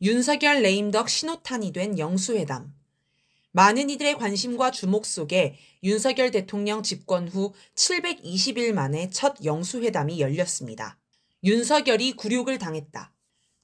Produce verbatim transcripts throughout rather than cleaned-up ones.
윤석열 레임덕 신호탄이 된 영수회담. 많은 이들의 관심과 주목 속에 윤석열 대통령 집권 후 칠백이십 일 만에 첫 영수회담이 열렸습니다. 윤석열이 굴욕을 당했다.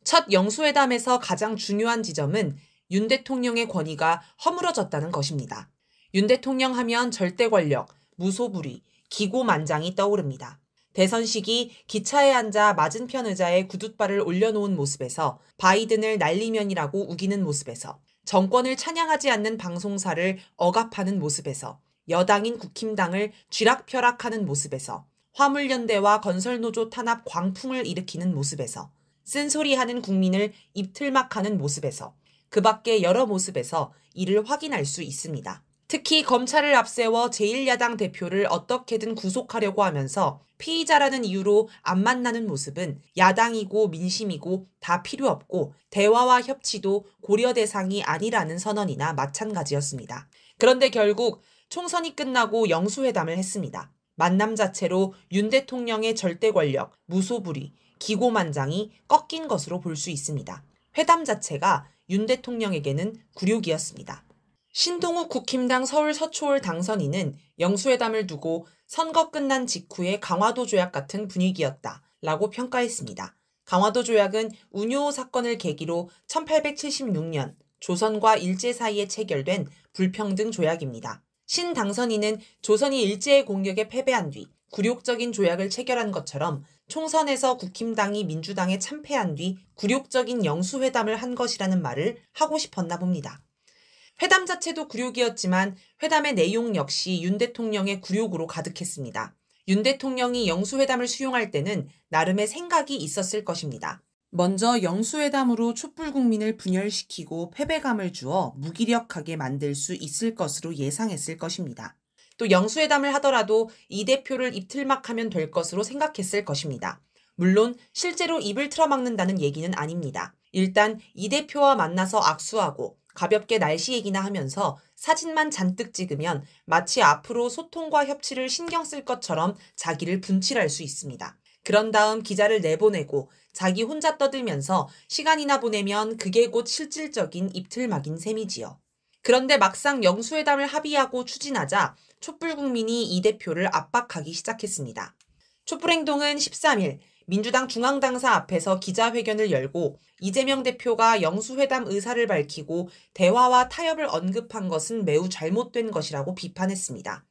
첫 영수회담에서 가장 중요한 지점은 윤 대통령의 권위가 허물어졌다는 것입니다. 윤 대통령 하면 절대 권력, 무소불위, 기고만장이 떠오릅니다. 대선 시기 기차에 앉아 맞은편 의자에 구둣발을 올려놓은 모습에서 바이든을 난리면이라고 우기는 모습에서 정권을 찬양하지 않는 방송사를 억압하는 모습에서 여당인 국힘당을 쥐락펴락하는 모습에서 화물연대와 건설노조 탄압 광풍을 일으키는 모습에서 쓴소리하는 국민을 입틀막하는 모습에서 그 밖에 여러 모습에서 이를 확인할 수 있습니다. 특히 검찰을 앞세워 제일 야당 대표를 어떻게든 구속하려고 하면서 피의자라는 이유로 안 만나는 모습은 야당이고 민심이고 다 필요 없고 대화와 협치도 고려 대상이 아니라는 선언이나 마찬가지였습니다. 그런데 결국 총선이 끝나고 영수회담을 했습니다. 만남 자체로 윤 대통령의 절대 권력, 무소불위, 기고만장이 꺾인 것으로 볼 수 있습니다. 회담 자체가 윤 대통령에게는 굴욕이었습니다. 신동욱 국힘당 서울 서초월 당선인은 영수회담을 두고 선거 끝난 직후의 강화도 조약 같은 분위기였다 라고 평가했습니다. 강화도 조약은 운요호 사건을 계기로 천팔백칠십육 년 조선과 일제 사이에 체결된 불평등 조약입니다. 신 당선인은 조선이 일제의 공격에 패배한 뒤 굴욕적인 조약을 체결한 것처럼 총선에서 국힘당이 민주당에 참패한 뒤 굴욕적인 영수회담을 한 것이라는 말을 하고 싶었나 봅니다. 회담 자체도 굴욕이었지만 회담의 내용 역시 윤 대통령의 굴욕으로 가득했습니다. 윤 대통령이 영수회담을 수용할 때는 나름의 생각이 있었을 것입니다. 먼저 영수회담으로 촛불 국민을 분열시키고 패배감을 주어 무기력하게 만들 수 있을 것으로 예상했을 것입니다. 또 영수회담을 하더라도 이 대표를 입틀막하면 될 것으로 생각했을 것입니다. 물론 실제로 입을 틀어막는다는 얘기는 아닙니다. 일단 이 대표와 만나서 악수하고 가볍게 날씨 얘기나 하면서 사진만 잔뜩 찍으면 마치 앞으로 소통과 협치를 신경 쓸 것처럼 자기를 분칠할 수 있습니다. 그런 다음 기자를 내보내고 자기 혼자 떠들면서 시간이나 보내면 그게 곧 실질적인 입틀막인 셈이지요. 그런데 막상 영수회담을 합의하고 추진하자 촛불국민이 이 대표를 압박하기 시작했습니다. 촛불행동은 십삼 일 민주당 중앙당사 앞에서 기자회견을 열고 이재명 대표가 영수회담 의사를 밝히고 대화와 타협을 언급한 것은 매우 잘못된 것이라고 비판했습니다.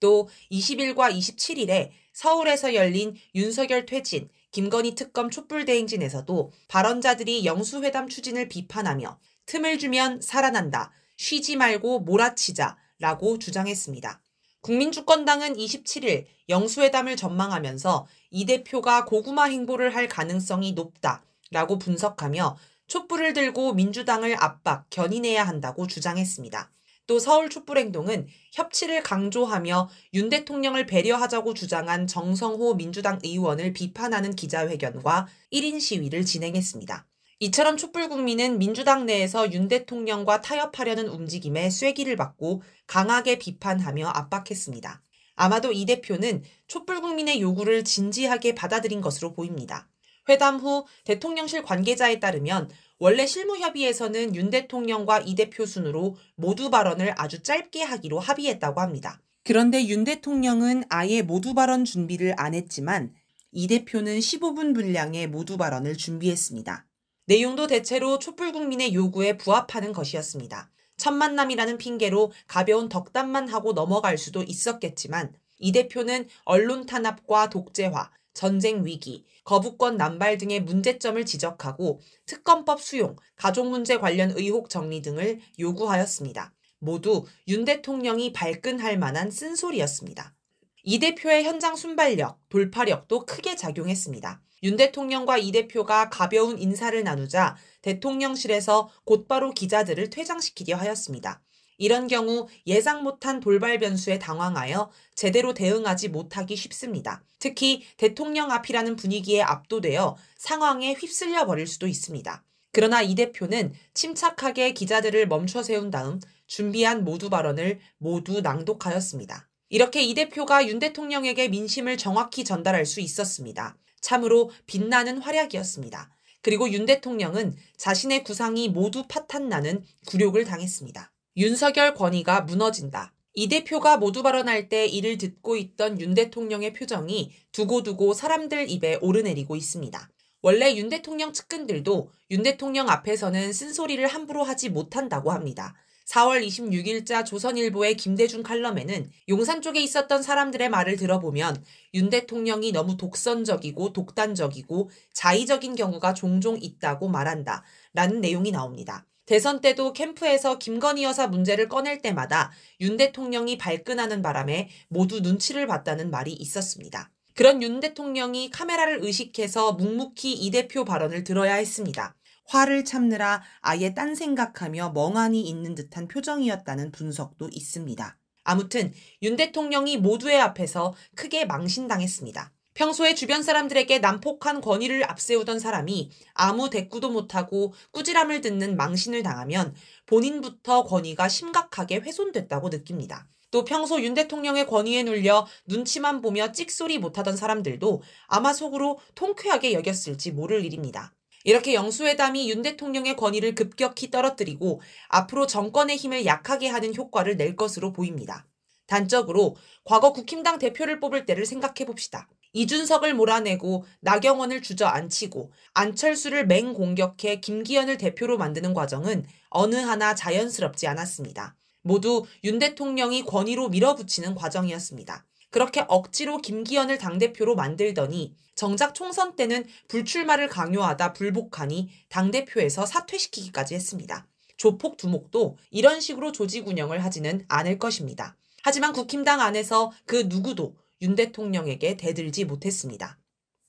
또 이십 일과 이십칠 일에 서울에서 열린 윤석열 퇴진, 김건희 특검 촛불대행진에서도 발언자들이 영수회담 추진을 비판하며 틈을 주면 살아난다, 쉬지 말고 몰아치자 라고 주장했습니다. 국민주권당은 이십칠 일 영수회담을 전망하면서 이 대표가 고구마 행보를 할 가능성이 높다라고 분석하며 촛불을 들고 민주당을 압박, 견인해야 한다고 주장했습니다. 또 서울촛불행동은 협치를 강조하며 윤 대통령을 배려하자고 주장한 정성호 민주당 의원을 비판하는 기자회견과 일 인 시위를 진행했습니다. 이처럼 촛불국민은 민주당 내에서 윤 대통령과 타협하려는 움직임에 쐐기를 받고 강하게 비판하며 압박했습니다. 아마도 이 대표는 촛불국민의 요구를 진지하게 받아들인 것으로 보입니다. 회담 후 대통령실 관계자에 따르면 원래 실무협의에서는 윤 대통령과 이 대표 순으로 모두 발언을 아주 짧게 하기로 합의했다고 합니다. 그런데 윤 대통령은 아예 모두 발언 준비를 안 했지만 이 대표는 십오 분 분량의 모두 발언을 준비했습니다. 내용도 대체로 촛불국민의 요구에 부합하는 것이었습니다. 첫 만남이라는 핑계로 가벼운 덕담만 하고 넘어갈 수도 있었겠지만 이 대표는 언론 탄압과 독재화, 전쟁 위기, 거부권 남발 등의 문제점을 지적하고 특검법 수용, 가족 문제 관련 의혹 정리 등을 요구하였습니다. 모두 윤 대통령이 발끈할 만한 쓴소리였습니다. 이 대표의 현장 순발력, 돌파력도 크게 작용했습니다. 윤 대통령과 이 대표가 가벼운 인사를 나누자 대통령실에서 곧바로 기자들을 퇴장시키려 하였습니다. 이런 경우 예상 못한 돌발 변수에 당황하여 제대로 대응하지 못하기 쉽습니다. 특히 대통령 앞이라는 분위기에 압도되어 상황에 휩쓸려 버릴 수도 있습니다. 그러나 이 대표는 침착하게 기자들을 멈춰 세운 다음 준비한 모두 발언을 모두 낭독하였습니다. 이렇게 이 대표가 윤 대통령에게 민심을 정확히 전달할 수 있었습니다. 참으로 빛나는 활약이었습니다. 그리고 윤 대통령은 자신의 구상이 모두 파탄나는 굴욕을 당했습니다. 윤석열 권위가 무너진다. 이 대표가 모두 발언할 때 이를 듣고 있던 윤 대통령의 표정이 두고두고 사람들 입에 오르내리고 있습니다. 원래 윤 대통령 측근들도 윤 대통령 앞에서는 쓴소리를 함부로 하지 못한다고 합니다. 사월 이십육일자 조선일보의 김대중 칼럼에는 용산 쪽에 있었던 사람들의 말을 들어보면 윤 대통령이 너무 독선적이고 독단적이고 자의적인 경우가 종종 있다고 말한다 라는 내용이 나옵니다. 대선 때도 캠프에서 김건희 여사 문제를 꺼낼 때마다 윤 대통령이 발끈하는 바람에 모두 눈치를 봤다는 말이 있었습니다. 그런 윤 대통령이 카메라를 의식해서 묵묵히 이 대표 발언을 들어야 했습니다. 화를 참느라 아예 딴 생각하며 멍하니 있는 듯한 표정이었다는 분석도 있습니다. 아무튼 윤 대통령이 모두의 앞에서 크게 망신당했습니다. 평소에 주변 사람들에게 난폭한 권위를 앞세우던 사람이 아무 대꾸도 못하고 꾸지람을 듣는 망신을 당하면 본인부터 권위가 심각하게 훼손됐다고 느낍니다. 또 평소 윤 대통령의 권위에 눌려 눈치만 보며 찍소리 못하던 사람들도 아마 속으로 통쾌하게 여겼을지 모를 일입니다. 이렇게 영수회담이 윤 대통령의 권위를 급격히 떨어뜨리고 앞으로 정권의 힘을 약하게 하는 효과를 낼 것으로 보입니다. 단적으로 과거 국힘당 대표를 뽑을 때를 생각해봅시다. 이준석을 몰아내고 나경원을 주저앉히고 안철수를 맹공격해 김기현을 대표로 만드는 과정은 어느 하나 자연스럽지 않았습니다. 모두 윤 대통령이 권위로 밀어붙이는 과정이었습니다. 그렇게 억지로 김기현을 당대표로 만들더니 정작 총선 때는 불출마를 강요하다 불복하니 당대표에서 사퇴시키기까지 했습니다. 조폭 두목도 이런 식으로 조직 운영을 하지는 않을 것입니다. 하지만 국힘당 안에서 그 누구도 윤 대통령에게 대들지 못했습니다.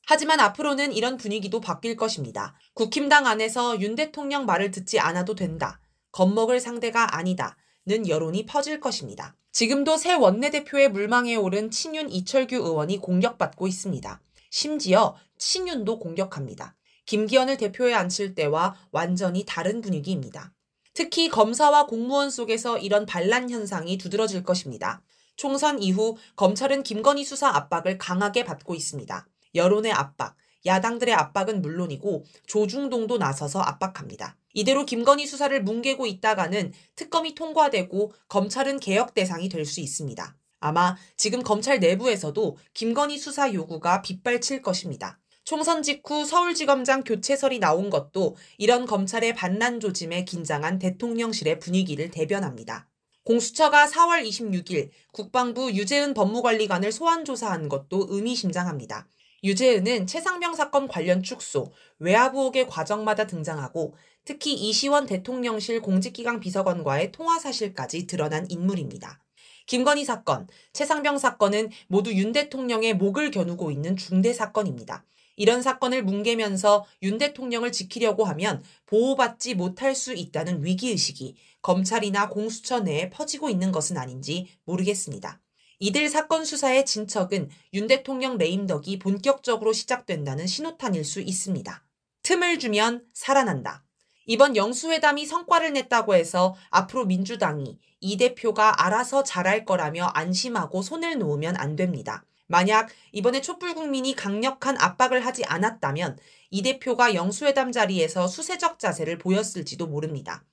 하지만 앞으로는 이런 분위기도 바뀔 것입니다. 국힘당 안에서 윤 대통령 말을 듣지 않아도 된다. 겁먹을 상대가 아니다. 는 여론이 퍼질 것입니다. 지금도 새 원내대표의 물망에 오른 친윤 이철규 의원이 공격받고 있습니다. 심지어 친윤도 공격합니다. 김기현을 대표에 앉힐 때와 완전히 다른 분위기입니다. 특히 검사와 공무원 속에서 이런 반란 현상이 두드러질 것입니다. 총선 이후 검찰은 김건희 수사 압박을 강하게 받고 있습니다. 여론의 압박, 야당들의 압박은 물론이고 조중동도 나서서 압박합니다. 이대로 김건희 수사를 뭉개고 있다가는 특검이 통과되고 검찰은 개혁 대상이 될 수 있습니다. 아마 지금 검찰 내부에서도 김건희 수사 요구가 빗발칠 것입니다. 총선 직후 서울지검장 교체설이 나온 것도 이런 검찰의 반란 조짐에 긴장한 대통령실의 분위기를 대변합니다. 공수처가 사월 이십육일 국방부 유재은 법무관리관을 소환조사한 것도 의미심장합니다. 유재은은 채상병 사건 관련 축소, 외압 의혹의 과정마다 등장하고 특히 이시원 대통령실 공직기강 비서관과의 통화 사실까지 드러난 인물입니다. 김건희 사건, 채상병 사건은 모두 윤 대통령의 목을 겨누고 있는 중대 사건입니다. 이런 사건을 뭉개면서 윤 대통령을 지키려고 하면 보호받지 못할 수 있다는 위기의식이 검찰이나 공수처 내에 퍼지고 있는 것은 아닌지 모르겠습니다. 이들 사건 수사의 진척은 윤 대통령 레임덕이 본격적으로 시작된다는 신호탄일 수 있습니다. 틈을 주면 살아난다. 이번 영수회담이 성과를 냈다고 해서 앞으로 민주당이 이 대표가 알아서 잘할 거라며 안심하고 손을 놓으면 안 됩니다. 만약 이번에 촛불국민이 강력한 압박을 하지 않았다면 이 대표가 영수회담 자리에서 수세적 자세를 보였을지도 모릅니다.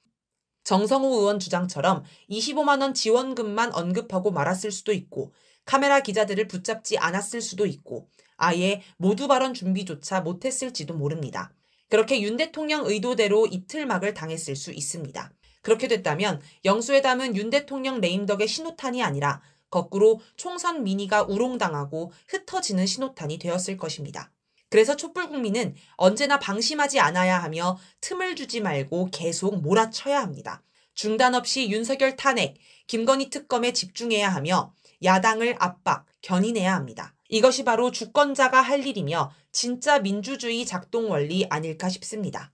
정성호 의원 주장처럼 이십오만 원 지원금만 언급하고 말았을 수도 있고 카메라 기자들을 붙잡지 않았을 수도 있고 아예 모두 발언 준비조차 못했을지도 모릅니다. 그렇게 윤 대통령 의도대로 이틀막을 당했을 수 있습니다. 그렇게 됐다면 영수회담은 윤 대통령 레임덕의 신호탄이 아니라 거꾸로 총선 민의가 우롱당하고 흩어지는 신호탄이 되었을 것입니다. 그래서 촛불국민은 언제나 방심하지 않아야 하며 틈을 주지 말고 계속 몰아쳐야 합니다. 중단 없이 윤석열 탄핵, 김건희 특검에 집중해야 하며 야당을 압박, 견인해야 합니다. 이것이 바로 주권자가 할 일이며 진짜 민주주의 작동 원리 아닐까 싶습니다.